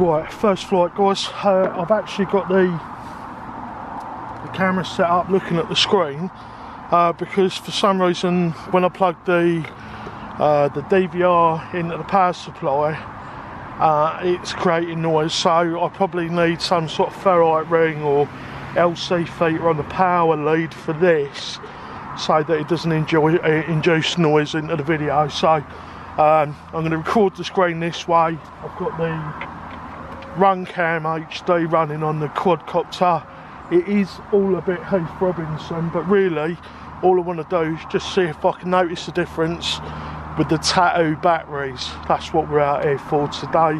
Right, first flight guys, I've actually got the camera set up looking at the screen because for some reason when I plugged the DVR into the power supply it's creating noise, so I probably need some sort of ferrite ring or LC feeder on the power lead for this so that it doesn't induce noise into the video. So I'm going to record the screen this way. I've got the Run Cam HD running on the quadcopter. It is all a bit Heath Robinson, but really all I want to do is just see if I can notice the difference with the Tattu batteries. That's what we're out here for today,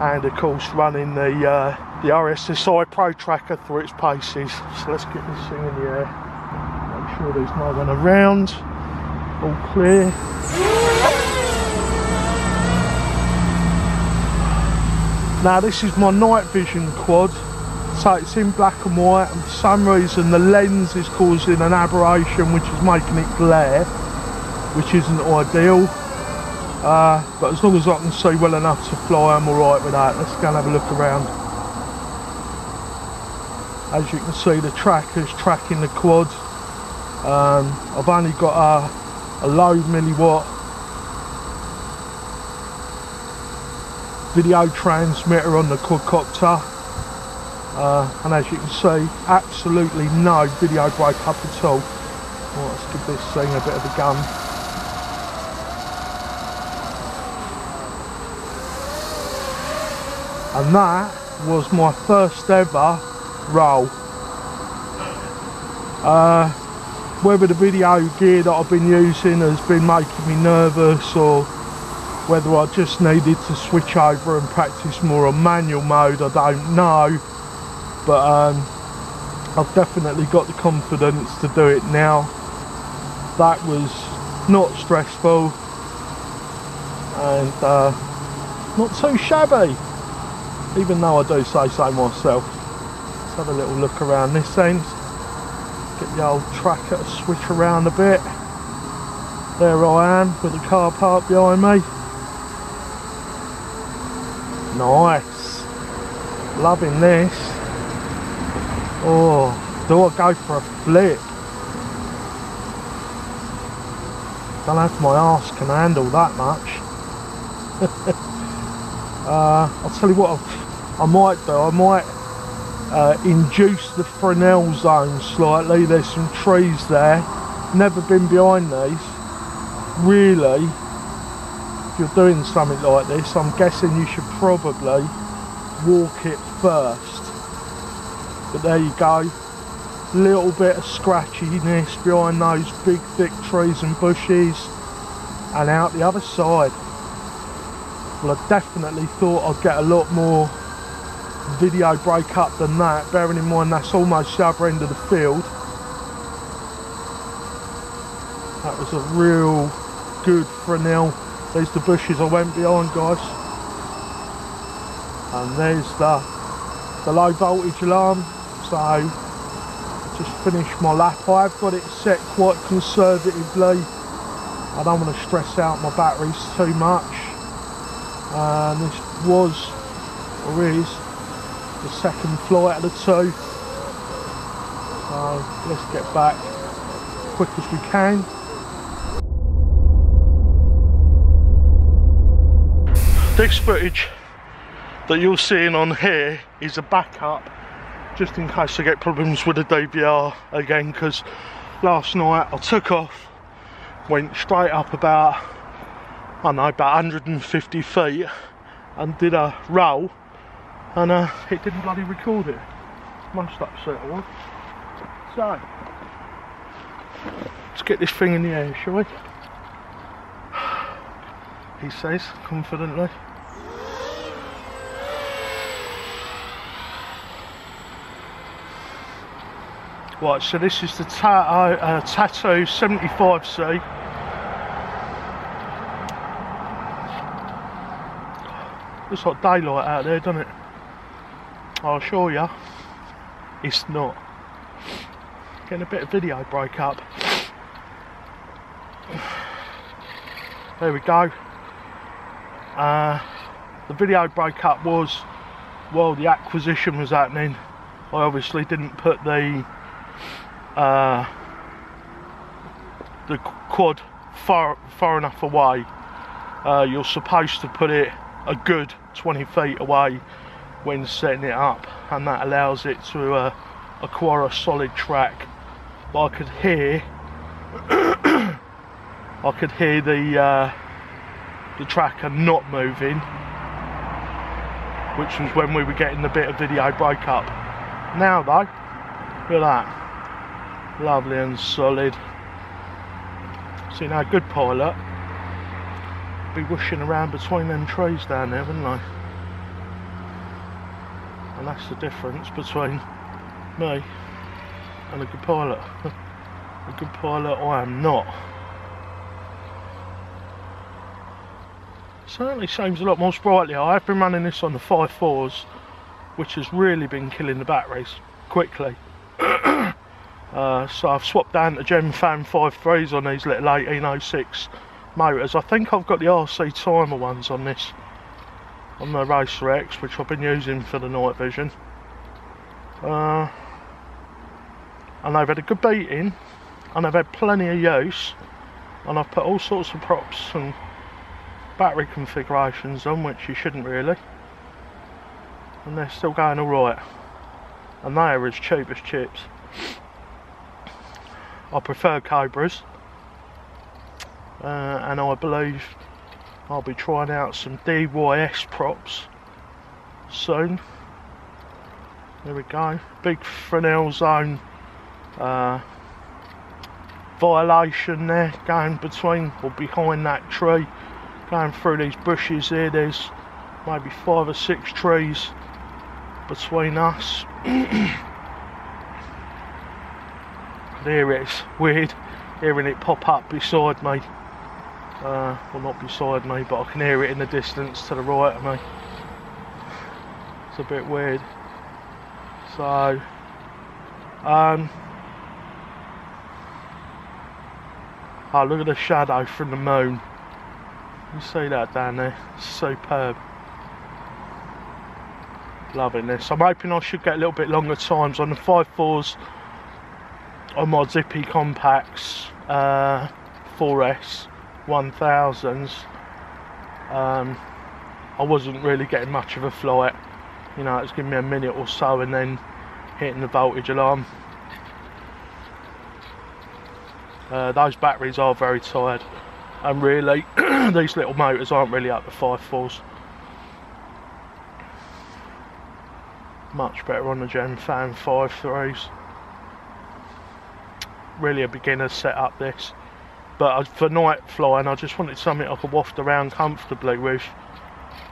and of course running the RSSI Pro Tracker through its paces. So let's get this thing in the air, make sure there's no one around, all clear. Now this is my night vision quad, so it's in black and white, and for some reason the lens is causing an aberration which is making it glare, which isn't ideal, but as long as I can see well enough to fly I'm alright with that. Let's go and have a look around. As you can see the tracker's tracking the quad. I've only got a low milliwatt video transmitter on the quadcopter, and as you can see absolutely no video break up at all. Well, let's give this thing a bit of a gun. And that was my first ever roll. Whether the video gear that I've been using has been making me nervous, or whether I just needed to switch over and practice more on manual mode, I don't know, but I've definitely got the confidence to do it now. That was not stressful and not too shabby, even though I do say so myself. Let's have a little look around this end, get the old tracker to switch around a bit. There I am with the car parked behind me. Nice, loving this. Oh, do I go for a flip? Don't know if my arse can handle that much. I'll tell you what I might do. I might induce the Fresnel zone slightly. There's some trees there. Never been behind these. Really, if you're doing something like this, I'm guessing you should probably walk it first. But there you go, little bit of scratchiness behind those big thick trees and bushes, and out the other side. Well, I definitely thought I'd get a lot more video break up than that, bearing in mind that's almost the other end of the field. That was a real good Fresnel. There's the bushes I went behind, guys, and there's the low voltage alarm. So just finished my lap. I've got it set quite conservatively. I don't want to stress out my batteries too much. And this was, or is, the second flight of the two. So let's get back as quick as we can. This footage that you're seeing on here is a backup just in case I get problems with the DVR again, because last night I took off, went straight up about, I don't know, about 150 feet and did a roll, and it didn't bloody record it. Most upset I was. So let's get this thing in the air, shall we? He says confidently. Right, so this is the Tattu 75C. Looks like daylight out there, doesn't it? I'll assure you, it's not. Getting a bit of video break up. There we go. The video break up was while the acquisition was happening, I obviously didn't put the quad far enough away. You're supposed to put it a good 20 feet away when setting it up, and that allows it to acquire a solid track. But I could hear I could hear the tracker not moving, which was when we were getting the bit of video break up. Now though, look at that, lovely and solid. See, now a good pilot be whooshing around between them trees down there, wouldn't I? And that's the difference between me and a good pilot. A good pilot I am not. Certainly seems a lot more sprightly. I have been running this on the 5.4s, which has really been killing the batteries quickly. So I've swapped down to Gemfan 5.3s on these little 1806 motors. I think I've got the RC timer ones on this, on the Racer X, which I've been using for the night vision. And they've had a good beating, and they've had plenty of use, and I've put all sorts of props and battery configurations on, which you shouldn't really, and they're still going alright, and they are as cheap as chips. I prefer Cobras, and I believe I'll be trying out some DYS props soon. There we go, big Fresnel zone violation there, going between or behind that tree, going through these bushes here. There's maybe 5 or 6 trees between us. There it is, weird hearing it pop up beside me. Well, not beside me, but I can hear it in the distance to the right of me. It's a bit weird. So, oh, look at the shadow from the moon. You see that down there? It's superb. Loving this. I'm hoping I should get a little bit longer times on the 5.4s on my Zippy Compacts 4S 1000s. I wasn't really getting much of a flight. You know, it's giving me a minute or so and then hitting the voltage alarm. Those batteries are very tired, and really these little motors aren't really up to 5.4s. Much better on the Gemfan 5.3s. Really a beginner setup this, but for night flying I just wanted something I could waft around comfortably with.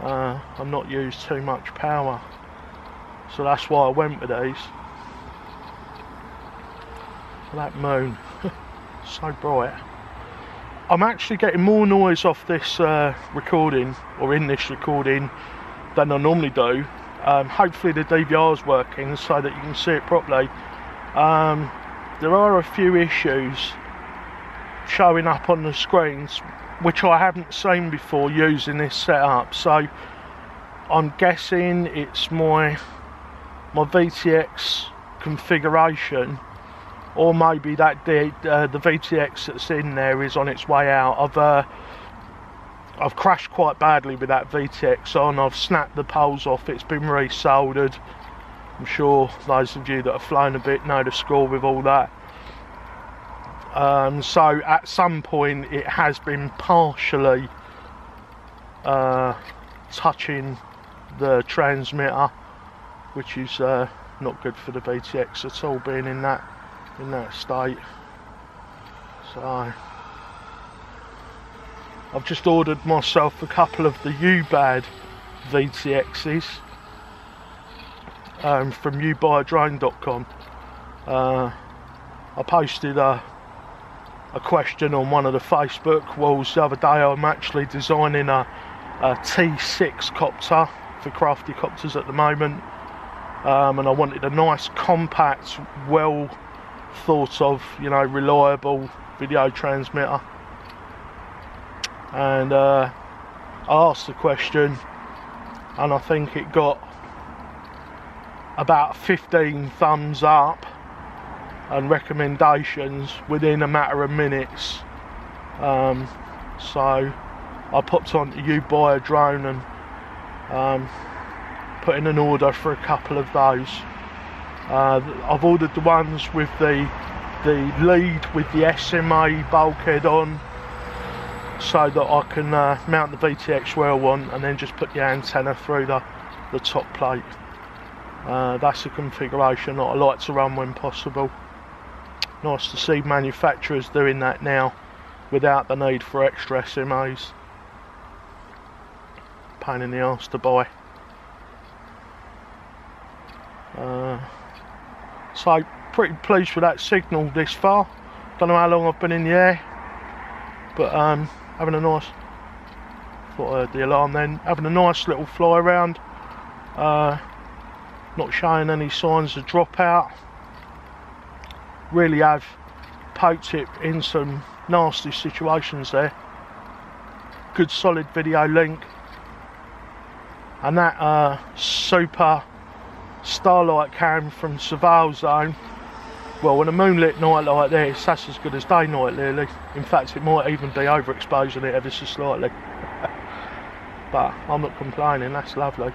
I'm not used too much power, so that's why I went with these. That moon, so bright. I'm actually getting more noise off this recording, or in this recording, than I normally do. Hopefully the DVR's working so that you can see it properly. There are a few issues showing up on the screens which I haven't seen before using this setup, so I'm guessing it's my VTX configuration, or maybe that the VTX that's in there is on its way out. I've crashed quite badly with that VTX on. I've snapped the poles off, it's been resoldered. I'm sure those of you that have flown a bit know the score with all that. So at some point it has been partially touching the transmitter, which is not good for the VTX at all, being in that state. So I've just ordered myself a couple of the Ubuyad VTXs from Ubuyadrone.com. I posted a question on one of the Facebook walls the other day. I'm actually designing a T6 copter for crafty copters at the moment, and I wanted a nice compact, well thought of, you know, reliable video transmitter. And I asked the question, and I think it got about 15 thumbs up and recommendations within a matter of minutes. So I popped on to Ubuyadrone and put in an order for a couple of those. I've ordered the ones with the lead with the SMA bulkhead on, so that I can mount the VTX where I want and then just put the antenna through the top plate. That's the configuration that I like to run when possible. Nice to see manufacturers doing that now without the need for extra SMAs. Pain in the arse to buy. So pretty pleased with that signal this far. Don't know how long I've been in the air, but having a nice, thought I heard the alarm then, having a nice little fly around. Not showing any signs of dropout. Really have poked it in some nasty situations there. Good solid video link. And that super starlight cam from Surveil Zone, well, on a moonlit night like this, that's as good as day night really. In fact, it might even be overexposing it ever so slightly. But I'm not complaining, that's lovely.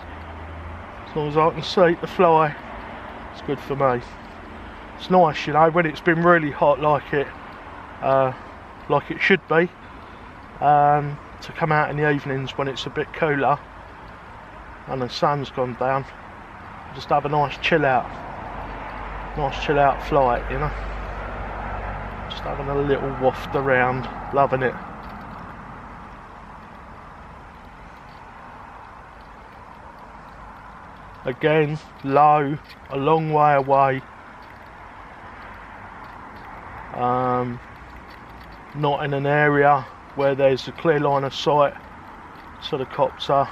As long as I can see the fly, it's good for me. It's nice, you know, when it's been really hot like it should be, to come out in the evenings when it's a bit cooler and the sun's gone down, just have a nice chill out flight, you know. Just having a little waft around, loving it. Again, low, a long way away. Not in an area where there's a clear line of sight to the copter.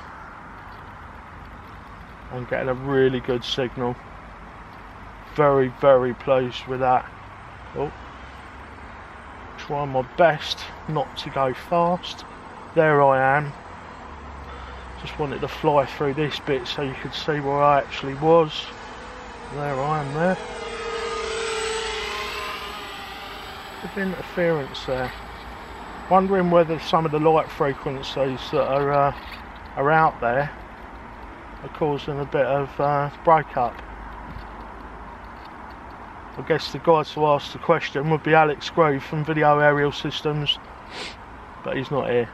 I'm getting a really good signal. Very, very pleased with that. Oh, trying my best not to go fast. There I am. Just wanted to fly through this bit so you could see where I actually was. There I am there. Bit of interference there. Wondering whether some of the light frequencies that are out there are causing a bit of breakup. I guess the guy to ask the question would be Alex Grove from Video Aerial Systems, but he's not here.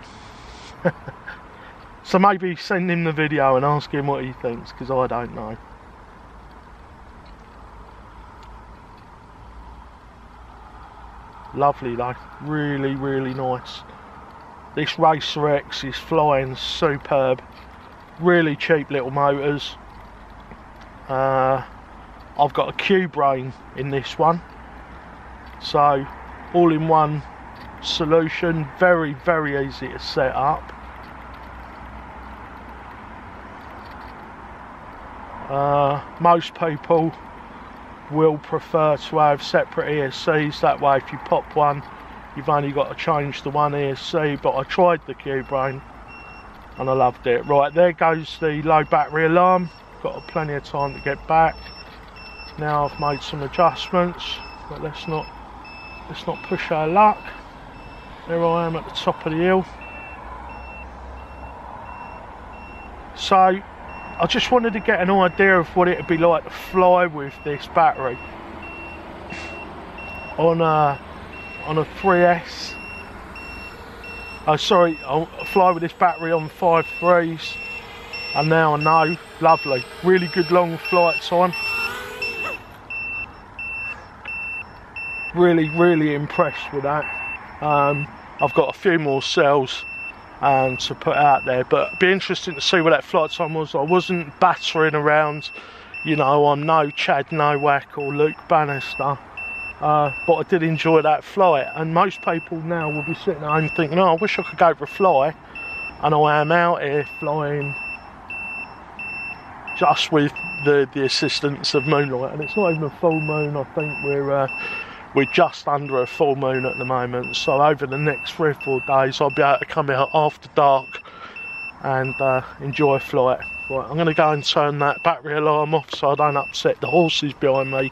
So maybe send him the video and ask him what he thinks, because I don't know. Lovely though, really, really nice. This Racer X is flying superb. Really cheap little motors. I've got a Q-Brain in this one. So, all in one solution, very, very easy to set up. Most people will prefer to have separate ESCs, that way if you pop one you've only got to change the one ESC, but I tried the Q-Brain and I loved it. Right, there goes the low battery alarm, got plenty of time to get back. Now I've made some adjustments, but let's not push our luck. There I am at the top of the hill. So I just wanted to get an idea of what it would be like to fly with this battery on a 3S. Oh, sorry, I'll fly with this battery on 5.3s, and now I know. Lovely, really good long flight time. Really, really impressed with that. I've got a few more cells and to put out there, but it'd be interesting to see what that flight time was. I wasn't battering around, you know, I'm no Chad Nowak or Luke Bannister, but I did enjoy that flight. And most people now will be sitting at home thinking, oh, I wish I could go for a fly, and I am out here flying just with the assistance of moonlight. And it's not even a full moon, I think we're just under a full moon at the moment, so over the next 3 or 4 days I'll be able to come out after dark and enjoy a flight. Right, I'm going to go and turn that battery alarm off so I don't upset the horses behind me,